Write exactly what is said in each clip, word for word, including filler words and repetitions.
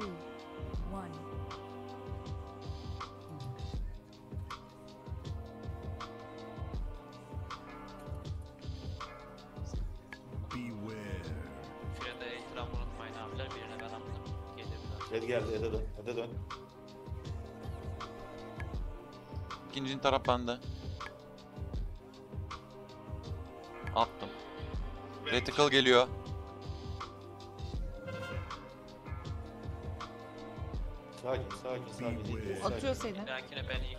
two, one. Şurada etraf unutmayın abiler, birine ben attım. Ed geldi, Ed'e dön, Ed'e dön. İkincinin taraf bende. Attım. Reticle geliyor. Sakin, sakin, sakin. Atıyor seni. Lakine ben iyi.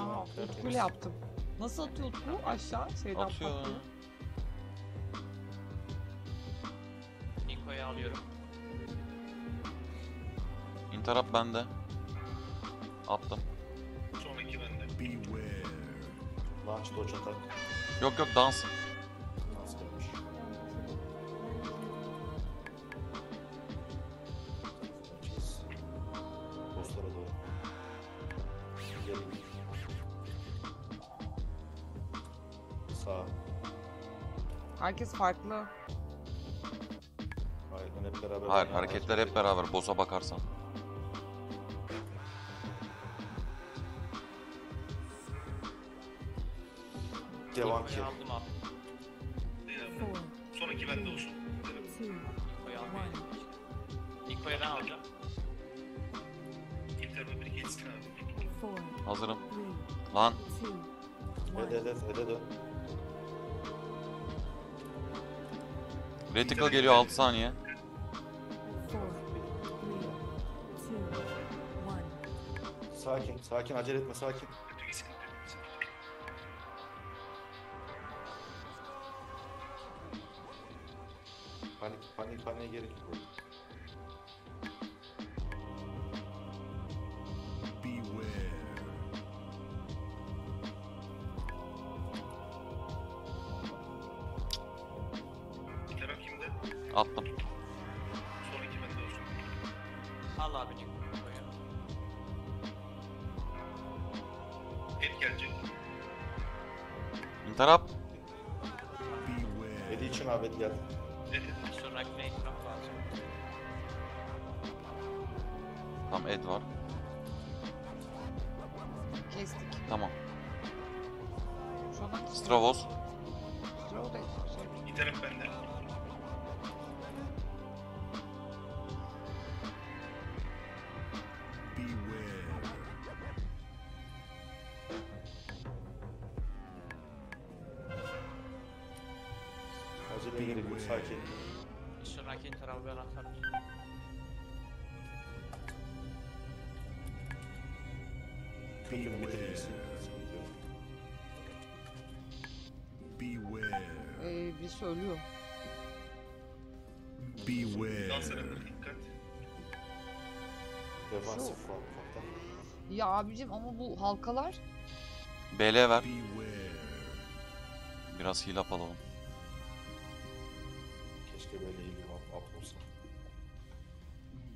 Aa, böyle yaptım. Nasıl atıyordu bu? Aşağı şeyden atıyor. Patlıyor. Niko'yu alıyorum. İntarap bende. Attım. Sonraki bende. Beware. Launch doç atak. Yok yok, dans. Dans gelmiş. Dostlara doğru. Gelin. Sağ. Herkes farklı. Hayır, hep beraber. Hayır, hareketler hep beraber. Boss'a bakarsan. Devam ki. Sonraki bende olsun. Niko'yu almayın. Niko'yu ben alacağım. İlterme bir geçsin abi. Hazırım. Lan. Ede ede ede dön. Reticle geliyor, altı saniye. Sakin, sakin, acele etme, sakin. Panik, panik, paniğe gerek yok. Attım. Son iki bende olsun. Al abicim. Et gelecek. İntarap. Edi için abi, et geldi. Et et. Sonra ne itiraf lazım? Tamam, et var. Kestik. Tamam. Stravos. Stravos. İntarap bende. Acele girelim, sakin. Sonraki tarafı ben atarım. Kıyım bitirmişsin. Beware. Eee bir söylüyor. Beware. Danslarına dikkat. Defansif falan. Ya abicim ama bu halkalar. Bele ver. Biraz hilap alalım. Keşke böyle iyi bir hap olsa.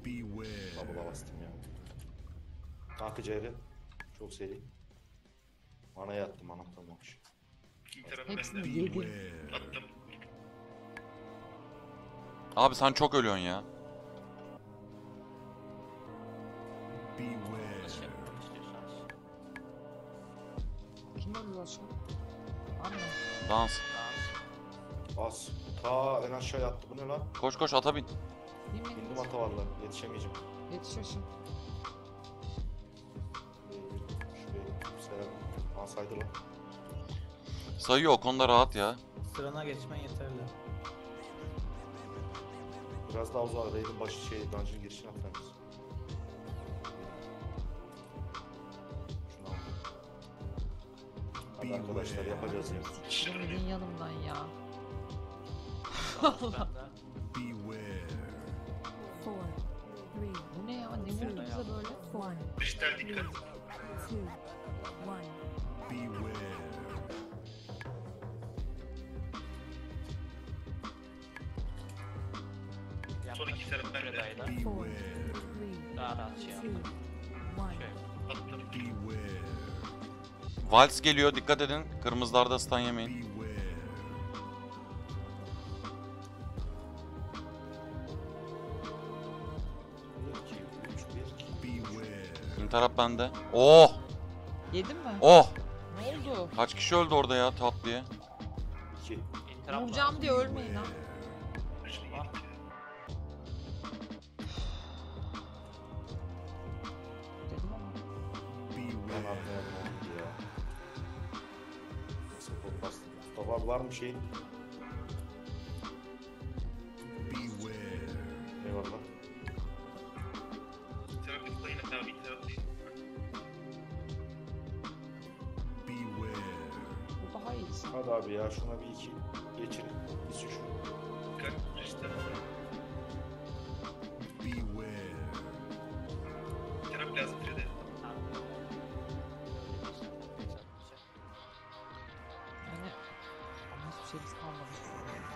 Beware. Baba bastım ya. Kanka Ceyri. Çok seri. Manaya attım, anahtarım olmuş. Hepsini yedi. Attım. Abi sen çok ölüyorsun ya. Kim ölüyor aşağı? Dans. Dans. As. Ta en aşağıya attı, bu ne lan? Koş koş, ata bin. Bindim ata valla, yetişemeyeceğim. Yetişirsin. Şuraya saydı lan. Sayıyor, o konuda rahat ya. Sırana geçmen yeterli. Biraz daha uzağa, raid'in başı şey, dungeon girişini atlamışsın. Hadi arkadaşlar, yapacağız ya. Benim yanımdan ya. Allah. Bu ne ya? Ne vurdu bize böyle? Beşler dikkat. Son iki taraf ben edayla. Daha rahat şey yapalım. Vals geliyor, dikkat edin. Kırmızılarda stun yemeyin. Ön taraf bende. Oh! Yedin mi? Oh! Ne oldu? Kaç kişi öldü orada ya tatlıya? İki. Vuracağım diye ölmeyin ha. Var mı şeyin? Eyvallah. Bu daha iyi. Hadi abi ya şuna bir iki geçin. Bir sürü.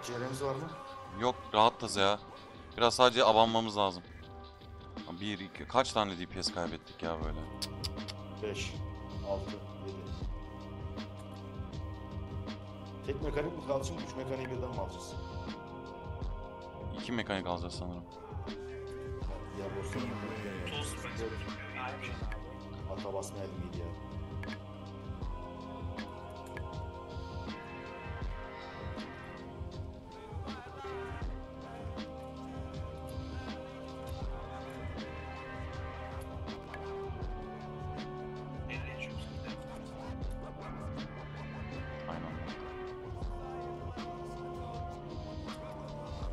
Ceremiz var mı? Yok, rahatız ya. Biraz sadece abanmamız lazım. Bir, iki, kaç tane D P S kaybettik ya böyle? Beş, altı, yedi. Tek mekanik mi kalacak? Üç mekaniği birden mi alacağız? İki mekanik alacağız sanırım. Ya boşuna ata basmaya elmiydi ya.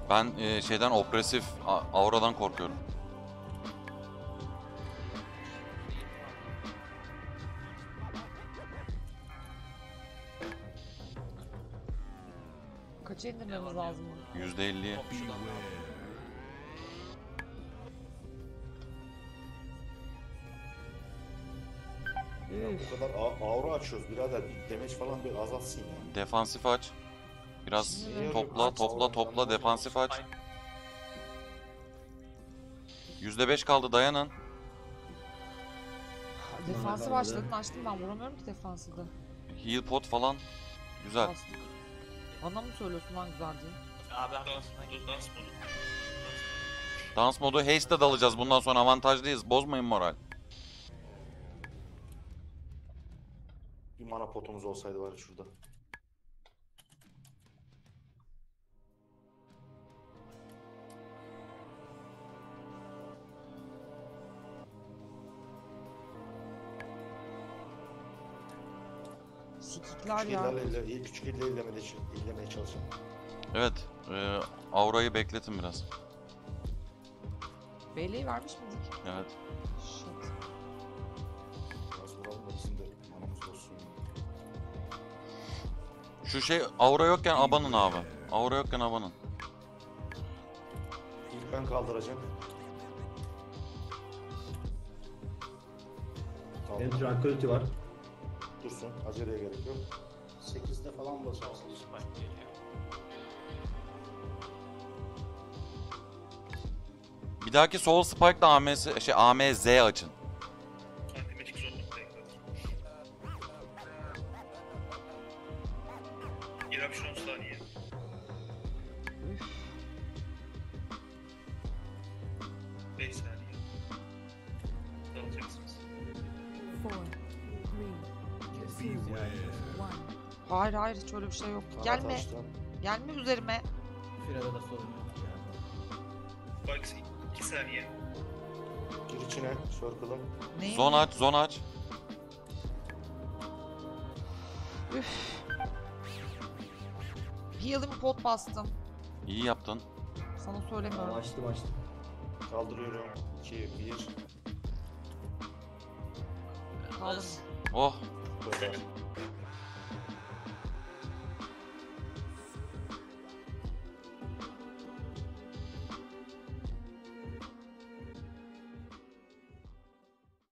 Ben e, şeyden, opresif auradan korkuyorum. Kaça indirmemiz lazım? yüzde elliye. Bu kadar aura açıyoruz birader. Demeç falan bir azalsın ya. Defansif aç. Biraz topla, topla, topla, defansif aç. yüzde beş kaldı, dayanın. Defansı başladın, açtım ben, vuramıyorum ki defansı da. Heal pot falan, güzel. Bana mı söylüyorsun lan güzel diye? Abi dans modu. Dans modu, haste'de dalacağız, bundan sonra avantajlıyız, bozmayın moral. Bir mana potumuz olsaydı var şurada. Sikikler ya. Küçük ille illemeye çalışın. Evet. E, aurayı bekletin biraz. Beyleği vermiş miydik? Evet. Shit. Biraz vuralım da bizim de manamız olsun. Şu şey aura yokken abanın abi. Aura yokken abanın. İlk ben kaldıracağım. Benim tranquility var. Dursun, aceleye gerek yok. sekizde falan basarsın. Bir dahaki Soul Spike'da A M S, şey, A M Z açın. Hayır hayır, hiç öyle bir şey yok. Aa, gelme. Taştan. Gelme üzerime. Firada da sorun yok ya. Bak iki saniye. Gir içine, circle'ım. Zon aç, zon aç. Üff. Heal'imi pot bastım. İyi yaptın. Sana söylemiyorum. Açtım açtım. Kaldırıyorum. iki, bir. Kaldır. Oh. Böyle.